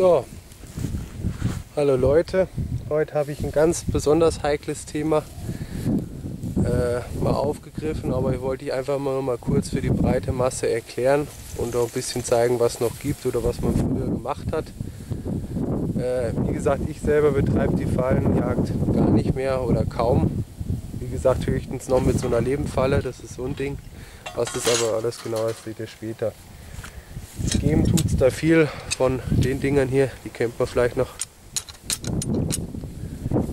So, hallo Leute, heute habe ich ein ganz besonders heikles Thema mal aufgegriffen, aber ich wollte ich einfach mal kurz für die breite Masse erklären und auch ein bisschen zeigen, was es noch gibt oder was man früher gemacht hat. Wie gesagt, ich selber betreibe die Fallenjagd gar nicht mehr oder kaum. Wie gesagt, höchstens noch mit so einer Lehmfalle, das ist so ein Ding. Was das aber alles genau ist, seht ihr später. Geben tut es da viel von den Dingern hier, die kennt man vielleicht noch.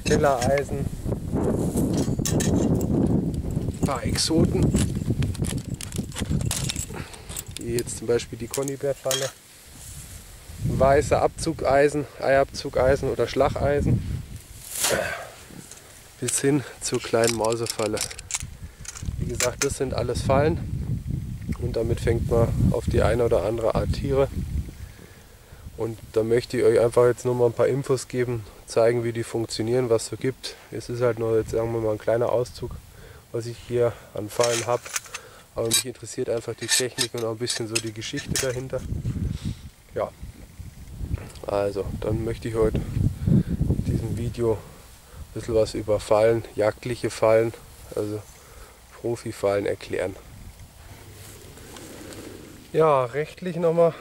Tellereisen, ein paar Exoten, wie jetzt zum Beispiel die Conibear-Falle, weiße Abzugeisen, Eiabzugeisen oder Schlacheisen, bis hin zur kleinen Mausefalle. Wie gesagt, das sind alles Fallen. Und damit fängt man auf die eine oder andere Art Tiere. Und da möchte ich euch einfach jetzt nur mal ein paar Infos geben, zeigen, wie die funktionieren, was es so gibt. Es ist halt nur, jetzt sagen wir mal, ein kleiner Auszug, was ich hier an Fallen habe. Aber mich interessiert einfach die Technik und auch ein bisschen so die Geschichte dahinter. Ja, also dann möchte ich heute in diesem Video ein bisschen was über Fallen, jagdliche Fallen, also Profifallen erklären. Ja, rechtlich nochmal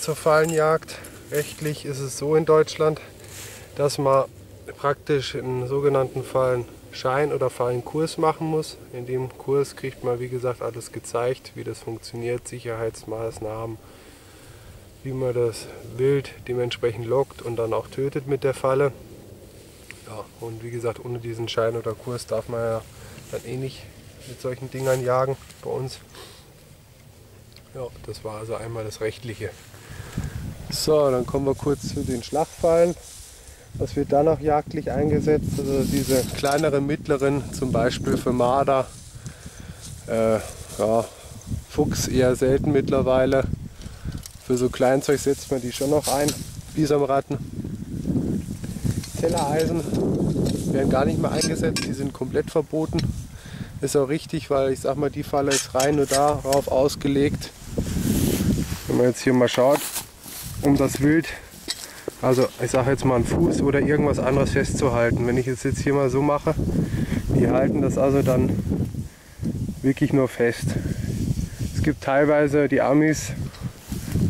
zur Fallenjagd. Rechtlich ist es so in Deutschland, dass man praktisch einen sogenannten Fallenschein oder Fallenkurs machen muss. In dem Kurs kriegt man, wie gesagt, alles gezeigt, wie das funktioniert, Sicherheitsmaßnahmen, wie man das Wild dementsprechend lockt und dann auch tötet mit der Falle. Ja, und wie gesagt, ohne diesen Schein oder Kurs darf man ja dann eh nicht mit solchen Dingern jagen bei uns. Ja, das war also einmal das Rechtliche. So, dann kommen wir kurz zu den Schlachtfallen. Was wird da noch jagdlich eingesetzt? Also diese kleineren, mittleren, zum Beispiel für Marder, ja, Fuchs eher selten mittlerweile. Für so Kleinzeug setzt man die schon noch ein. Bisamratten. Tellereisen werden gar nicht mehr eingesetzt, die sind komplett verboten. Ist auch richtig, weil ich sag mal, die Falle ist rein nur darauf ausgelegt. Wenn man jetzt hier mal schaut, um das Wild, also ich sage jetzt mal einen Fuß oder irgendwas anderes festzuhalten. Wenn ich es jetzt hier mal so mache, die halten das also dann wirklich nur fest. Es gibt teilweise die Amis,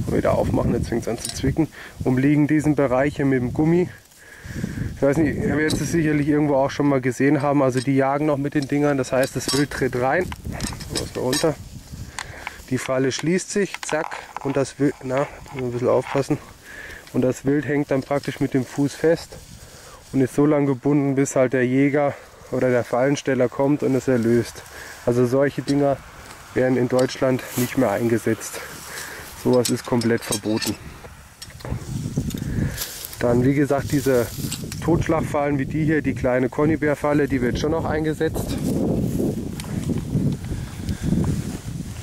wieder aufmachen, jetzt fängt es an zu zwicken, umlegen diesen Bereich hier mit dem Gummi. Ich weiß nicht, ihr werdet es sicherlich irgendwo auch schon mal gesehen haben, also die jagen noch mit den Dingern, das heißt, das Wild tritt rein, runter, die Falle schließt sich, zack, und das Wild, na, ein bisschen aufpassen, und das Wild hängt dann praktisch mit dem Fuß fest und ist so lange gebunden, bis halt der Jäger oder der Fallensteller kommt und es erlöst. Also solche Dinger werden in Deutschland nicht mehr eingesetzt. Sowas ist komplett verboten. Dann, wie gesagt, diese Totschlagfallen wie die hier, die kleine Conibear-Falle, die wird schon noch eingesetzt.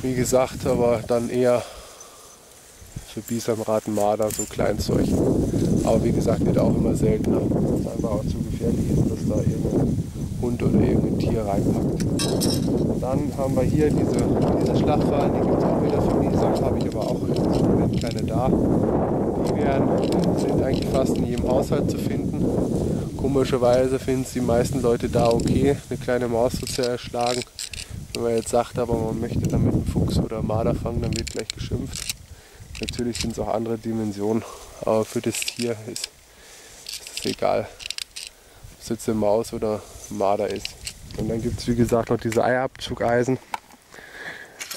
Wie gesagt, aber dann eher für Bisamratten, Marder, so Kleinzeug. Aber wie gesagt, wird auch immer seltener, weil es einfach auch zu gefährlich ist, dass da irgendein Hund oder irgendein Tier reinpackt. Dann haben wir hier diese Schlachtfallen, die gibt es auch wieder für Bisam, habe ich aber auch jetzt keine da. Sind eigentlich fast in jedem Haushalt zu finden. Komischerweise finden es die meisten Leute da okay, eine kleine Maus zu erschlagen. Wenn man jetzt sagt, aber man möchte damit einen Fuchs oder einen Marder fangen, dann wird gleich geschimpft. Natürlich sind es auch andere Dimensionen, aber für das Tier ist es egal, ob es jetzt eine Maus oder ein Marder ist. Und dann gibt es, wie gesagt, noch diese Eiabzugeisen.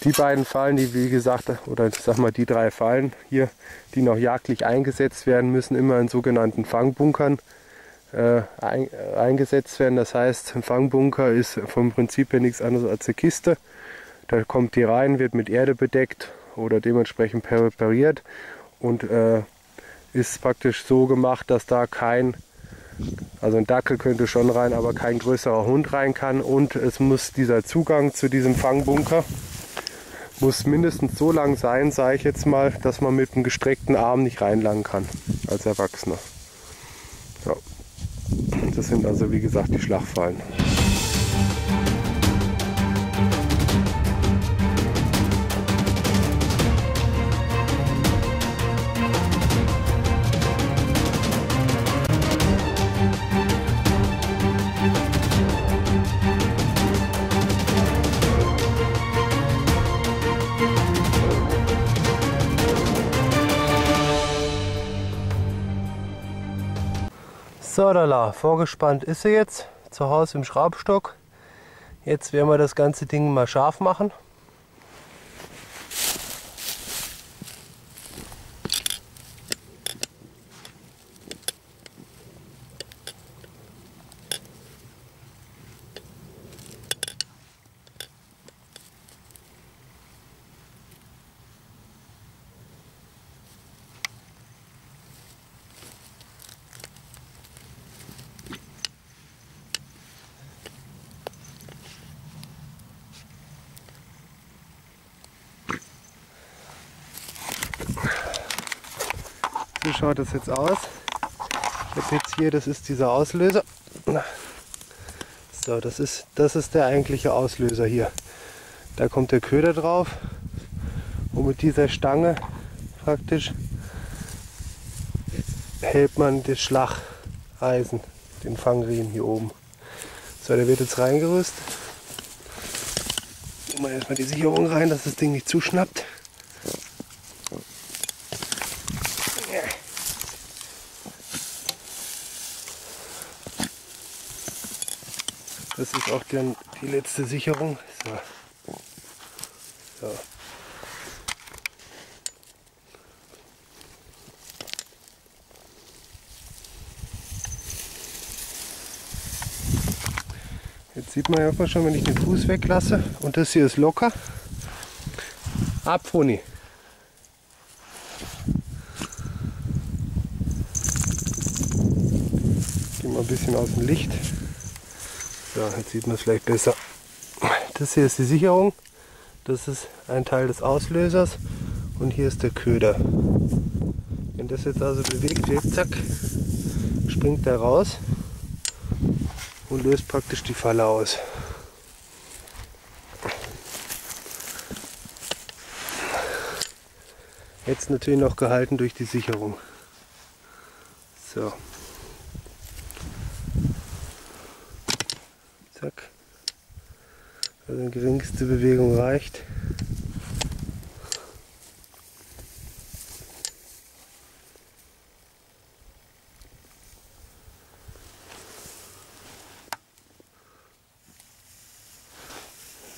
Die beiden Fallen, die wie gesagt, oder ich sag mal die drei Fallen hier, die noch jagdlich eingesetzt werden, müssen immer in sogenannten Fangbunkern eingesetzt werden. Das heißt, ein Fangbunker ist vom Prinzip her nichts anderes als eine Kiste. Da kommt die rein, wird mit Erde bedeckt oder dementsprechend präpariert und ist praktisch so gemacht, dass da kein, also ein Dackel könnte schon rein, aber kein größerer Hund rein kann. Und es muss dieser Zugang zu diesem Fangbunker muss mindestens so lang sein, sage ich jetzt mal, dass man mit einem gestreckten Arm nicht reinlangen kann als Erwachsener. Ja. Das sind also, wie gesagt, die Schlachtfallen. So, da la, vorgespannt ist sie jetzt, zu Hause im Schraubstock. Jetzt werden wir das ganze Ding mal scharf machen. So schaut das jetzt aus. Ich habe jetzt hier, das ist dieser Auslöser. So, das ist der eigentliche Auslöser hier. Da kommt der Köder drauf und mit dieser Stange praktisch hält man das Schlacheisen, den Fangriemen hier oben. So, der wird jetzt reingerüstet. Nehmen wir erstmal die Sicherung rein, dass das Ding nicht zuschnappt. Das ist auch dann die letzte Sicherung. So. So. Jetzt sieht man ja schon, wenn ich den Fuß weglasse und das hier ist locker. Ab, Foni. Geh mal ein bisschen aus dem Licht. So, jetzt sieht man es vielleicht besser. Das hier ist die Sicherung, das ist ein Teil des Auslösers und hier ist der Köder. Wenn das jetzt also bewegt wird, zack, springt der raus und löst praktisch die Falle aus. Jetzt natürlich noch gehalten durch die Sicherung. So. Also die geringste Bewegung reicht.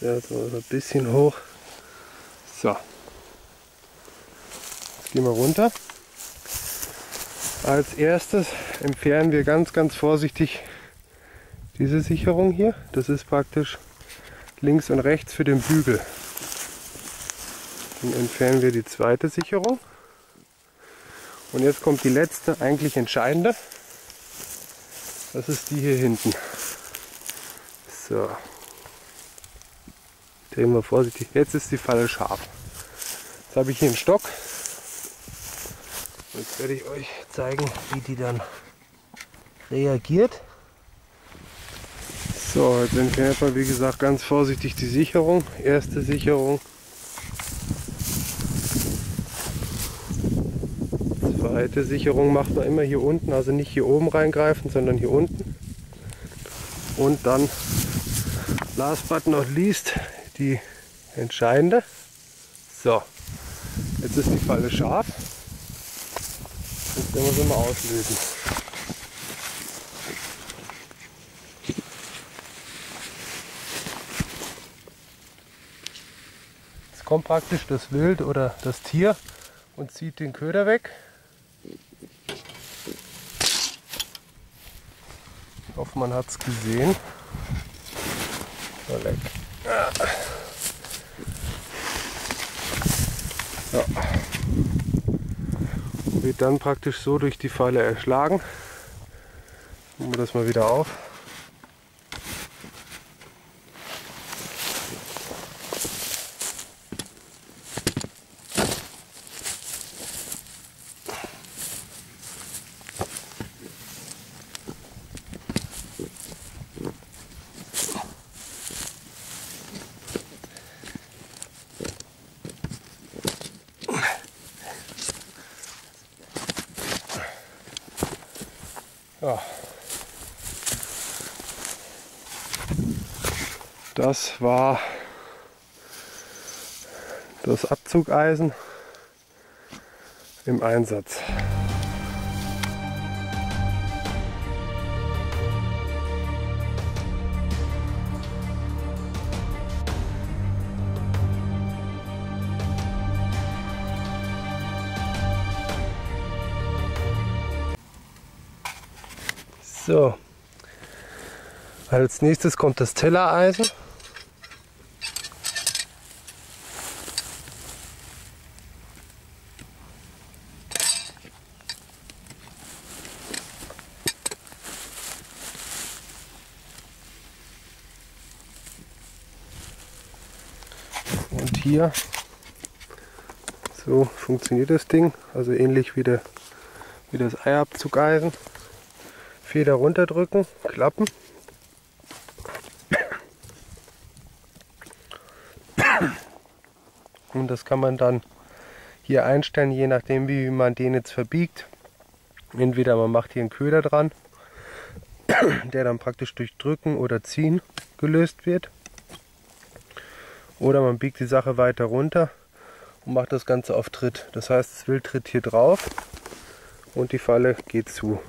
Ja, so ein bisschen hoch. So. Jetzt gehen wir runter. Als erstes entfernen wir ganz, ganz vorsichtig diese Sicherung hier. Das ist praktisch links und rechts für den Bügel. Dann entfernen wir die zweite Sicherung. Und jetzt kommt die letzte, eigentlich entscheidende. Das ist die hier hinten. So. Drehen wir vorsichtig. Jetzt ist die Falle scharf. Jetzt habe ich hier einen Stock. Jetzt werde ich euch zeigen, wie die dann reagiert. So, jetzt entfernen wir, wie gesagt, ganz vorsichtig die Sicherung. Erste Sicherung. Zweite Sicherung macht man immer hier unten, also nicht hier oben reingreifen, sondern hier unten. Und dann, last but not least, die entscheidende. So, jetzt ist die Falle scharf. Jetzt werden wir sie mal auslösen. Kommt praktisch das Wild oder das Tier und zieht den Köder weg. Ich hoffe, man hat es gesehen. So, weg. Ja. Wird dann praktisch so durch die Falle erschlagen. Nehmen wir das mal wieder auf. Das war das Abzugeisen im Einsatz. So, als nächstes kommt das Tellereisen. Und hier, so funktioniert das Ding, also ähnlich wie das Eiabzugeisen. Feder runterdrücken, klappen. Und das kann man dann hier einstellen, je nachdem wie man den jetzt verbiegt. Entweder man macht hier einen Köder dran, der dann praktisch durch Drücken oder Ziehen gelöst wird. Oder man biegt die Sache weiter runter und macht das Ganze auf Tritt. Das heißt, das Wild tritt hier drauf und die Falle geht zu.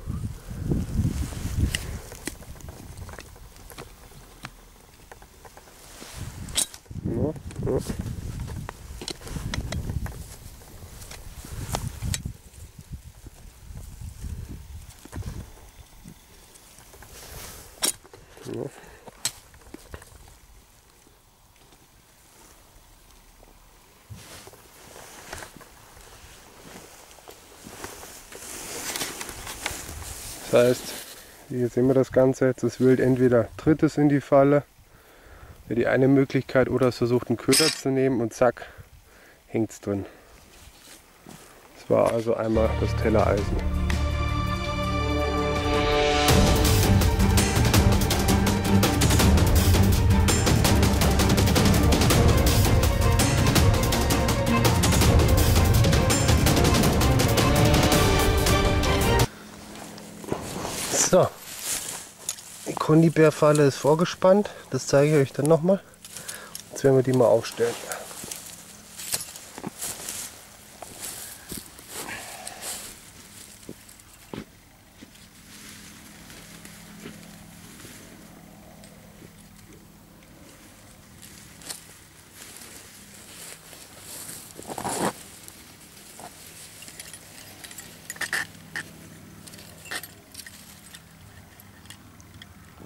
Das heißt, hier sehen wir das Ganze, jetzt ist Wild entweder tritt es in die Falle, wäre die eine Möglichkeit, oder es versucht einen Köder zu nehmen und zack, hängt es drin. Das war also einmal das Tellereisen. So, die Conibear-Falle ist vorgespannt, das zeige ich euch dann nochmal. Jetzt werden wir die mal aufstellen.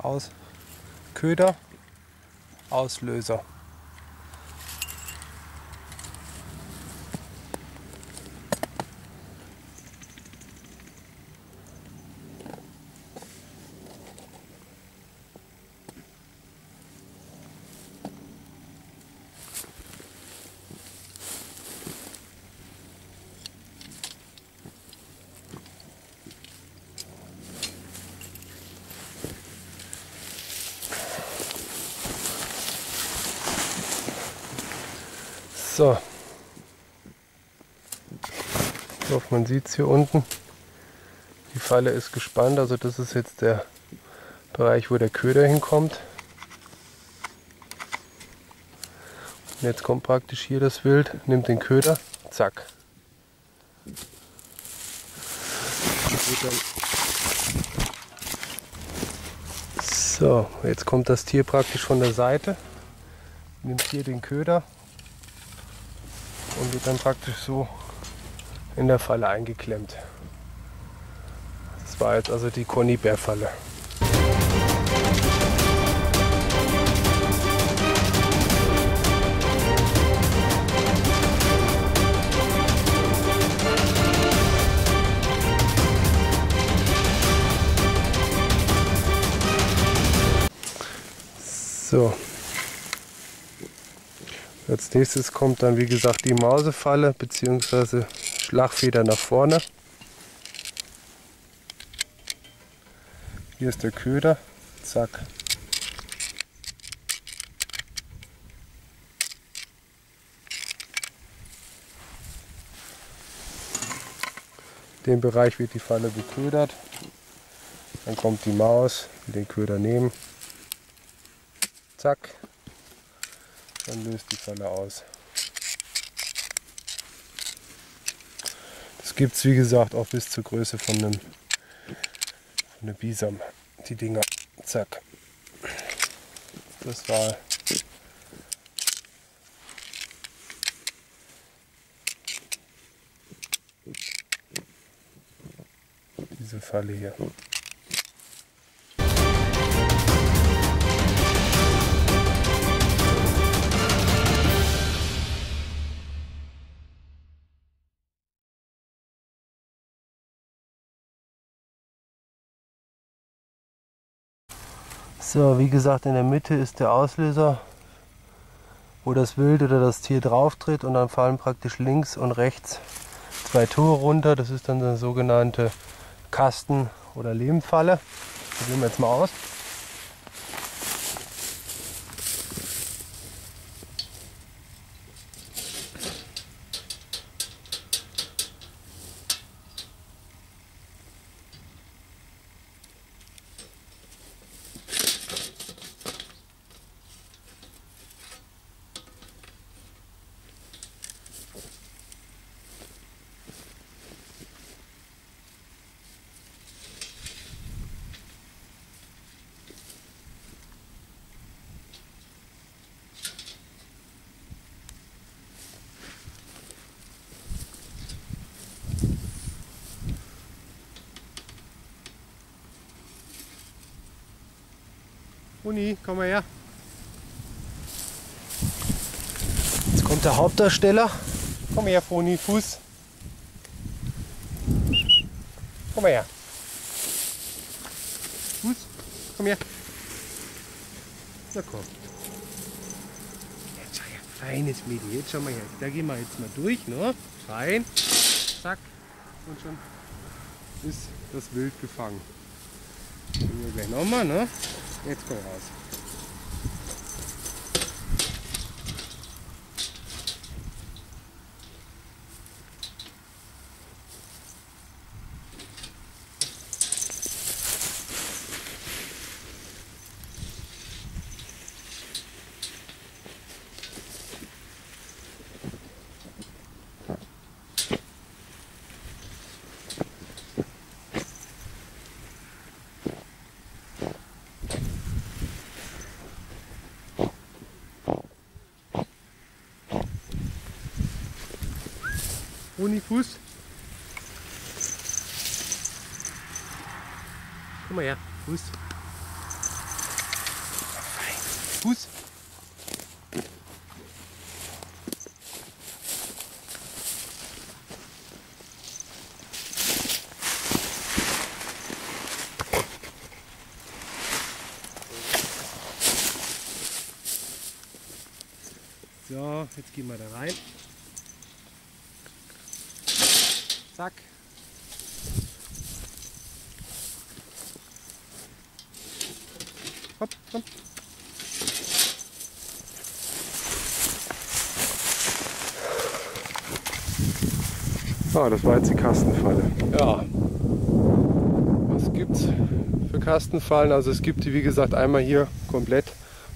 Aus Köder, Auslöser. So, ich hoffe, man sieht es hier unten, die Falle ist gespannt, also das ist jetzt der Bereich, wo der Köder hinkommt. Und jetzt kommt praktisch hier das Wild, nimmt den Köder, zack. So, jetzt kommt das Tier praktisch von der Seite, nimmt hier den Köder und wird dann praktisch so in der Falle eingeklemmt. Das war jetzt also die Conibear-Falle. So. Als nächstes kommt dann, wie gesagt, die Mausefalle bzw. Schlagfeder nach vorne. Hier ist der Köder, zack. In dem Bereich wird die Falle geködert. Dann kommt die Maus, will den Köder nehmen. Zack. Dann löst die Falle aus. Das gibt es, wie gesagt, auch bis zur Größe von einem Bisam. Die Dinger. Zack. Das war. Diese Falle hier. So, wie gesagt, in der Mitte ist der Auslöser, wo das Wild oder das Tier drauf tritt, und dann fallen praktisch links und rechts zwei Tore runter. Das ist dann eine sogenannte Kasten- oder Lehmfalle. Die sehen wir jetzt mal aus. Uni, komm mal her. Jetzt kommt der Hauptdarsteller. Komm her, Foni, Fuß. Komm mal her. Fuß, komm her. Na komm. Jetzt schau her, feines Mädchen. Jetzt schau mal her. Da gehen wir jetzt mal durch, ne? Rein. Zack. Und schon ist das Wild gefangen. Das nehmen wir gleich nochmal, ne? Jetzt komm raus. Ohne Fuß. Komm mal her, Fuß. Fuß. So, jetzt gehen wir da rein. Zack. Hopp, komm. Ah, das war jetzt die Kastenfalle. Ja. Was gibt's für Kastenfallen? Also es gibt die, wie gesagt, einmal hier komplett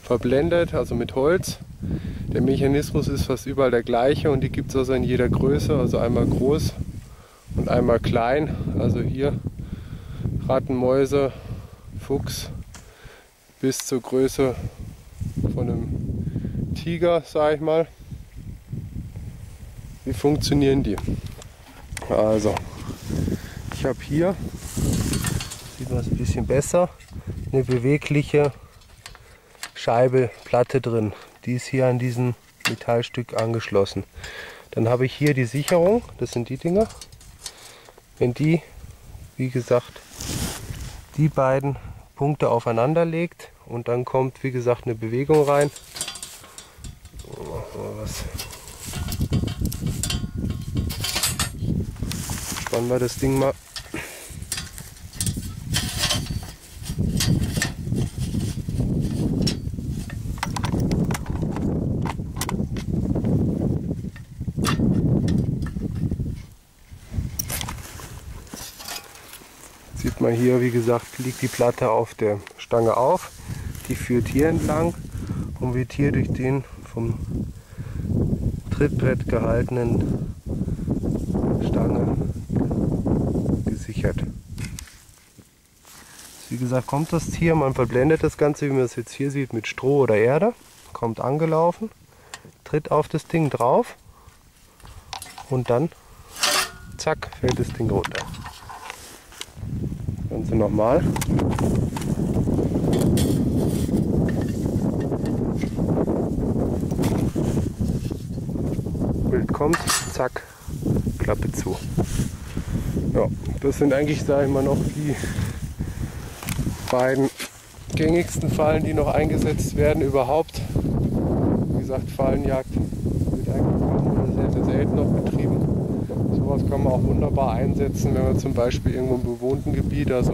verblendet, also mit Holz. Der Mechanismus ist fast überall der gleiche und die gibt es also in jeder Größe, also einmal groß und einmal klein, also hier Ratten, Mäuse, Fuchs bis zur Größe von einem Tiger, sage ich mal. Wie funktionieren die? Also, ich habe hier, sieht man es ein bisschen besser, eine bewegliche Scheibe, Platte drin. Die ist hier an diesem Metallstück angeschlossen. Dann habe ich hier die Sicherung, das sind die Dinger. Wenn die, wie gesagt, die beiden Punkte aufeinander legt und dann kommt, wie gesagt, eine Bewegung rein. So, machen wir was. Spannen wir das Ding mal. Hier, wie gesagt, liegt die Platte auf der Stange auf, die führt hier entlang und wird hier durch den vom Trittbrett gehaltenen Stange gesichert. Wie gesagt, kommt das Tier, man verblendet das Ganze, wie man es jetzt hier sieht, mit Stroh oder Erde, kommt angelaufen, tritt auf das Ding drauf und dann, zack, fällt das Ding runter. Ganze nochmal. Bild kommt, zack, Klappe zu. Ja, das sind eigentlich, sage ich mal, noch die beiden gängigsten Fallen, die noch eingesetzt werden überhaupt. Wie gesagt, Fallenjagd wird eigentlich kaum oder sehr, sehr selten noch betrieben. Sowas kann man auch wunderbar einsetzen, wenn man zum Beispiel irgendwo im bewohnten Gebiet, also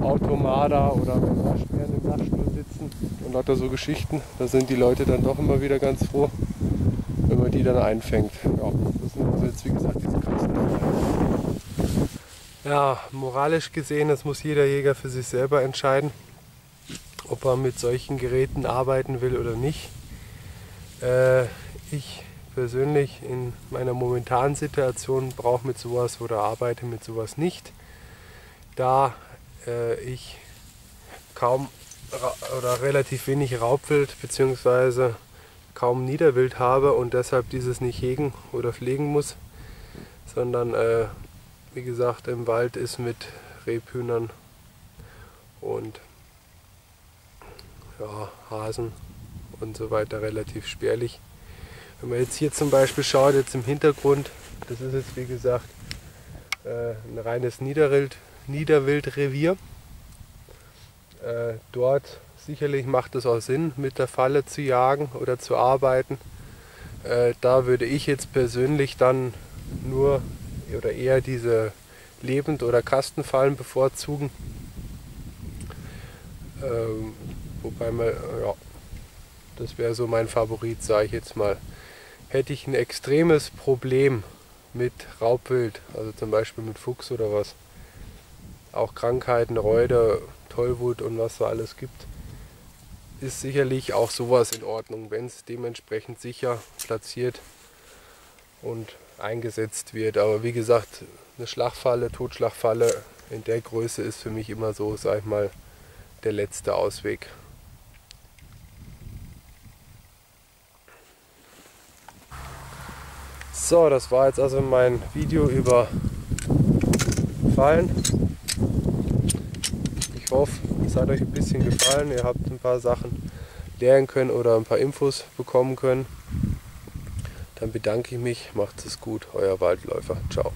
Automada oder wenn Waschbären im Dachstuhl sitzen und lauter so Geschichten. Da sind die Leute dann doch immer wieder ganz froh, wenn man die dann einfängt. Ja, das sind also jetzt wie gesagt diese Kastenfalle. Ja, moralisch gesehen, das muss jeder Jäger für sich selber entscheiden, ob er mit solchen Geräten arbeiten will oder nicht. Ich persönlich in meiner momentanen Situation brauche mit sowas oder arbeite mit sowas nicht, da ich kaum oder relativ wenig Raubwild bzw. kaum Niederwild habe und deshalb dieses nicht hegen oder pflegen muss, sondern wie gesagt, im Wald ist mit Rebhühnern und ja, Hasen und so weiter relativ spärlich. Wenn man jetzt hier zum Beispiel schaut, jetzt im Hintergrund, das ist jetzt wie gesagt ein reines Niederwildrevier. Dort sicherlich macht es auch Sinn, mit der Falle zu jagen oder zu arbeiten. Da würde ich jetzt persönlich dann nur oder eher diese Lebend- oder Kastenfallen bevorzugen. Wobei man, ja, das wäre so mein Favorit, sage ich jetzt mal. Hätte ich ein extremes Problem mit Raubwild, also zum Beispiel mit Fuchs oder was, auch Krankheiten, Räuder, Tollwut und was da alles gibt, ist sicherlich auch sowas in Ordnung, wenn es dementsprechend sicher platziert und eingesetzt wird. Aber wie gesagt, eine Schlagfalle, Totschlagfalle in der Größe ist für mich immer so, sag ich mal, der letzte Ausweg. So, das war jetzt also mein Video über Fallen. Ich hoffe, es hat euch ein bisschen gefallen. Ihr habt ein paar Sachen lernen können oder ein paar Infos bekommen können. Dann bedanke ich mich, macht es gut, euer Waldläufer. Ciao.